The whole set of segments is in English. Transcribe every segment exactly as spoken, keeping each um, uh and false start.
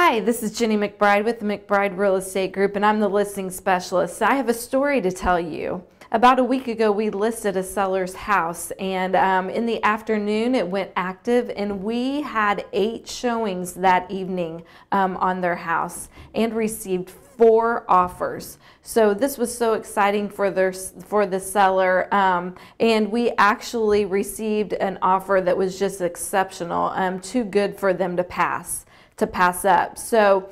Hi, this is Jenny McBride with the McBride Real Estate Group, and I'm the listing specialist. I have a story to tell you. About a week ago, we listed a seller's house, and um, in the afternoon, it went active, and we had eight showings that evening um, on their house and received four offers. So this was so exciting for their for the seller, um, and we actually received an offer that was just exceptional, um, too good for them to pass. to pass up. So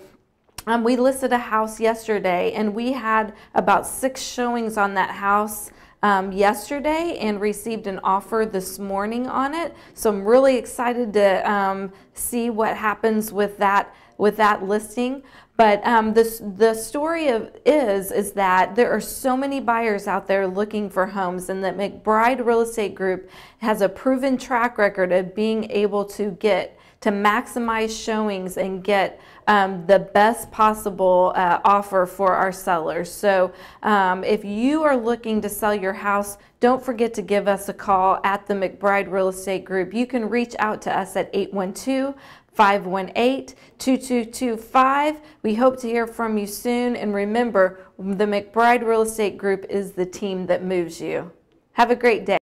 um, we listed a house yesterday, and we had about six showings on that house um, yesterday and received an offer this morning on it. So I'm really excited to um, see what happens with that with that listing. But um, this, the story of is is that there are so many buyers out there looking for homes, and that McBride Real Estate Group has a proven track record of being able to get to maximize showings and get um, the best possible uh, offer for our sellers. So um, if you are looking to sell your house, don't forget to give us a call at the McBride Real Estate Group. You can reach out to us at eight one two, five one eight, two two two five. We hope to hear from you soon, and remember, the McBride Real Estate Group is the team that moves you. Have a great day.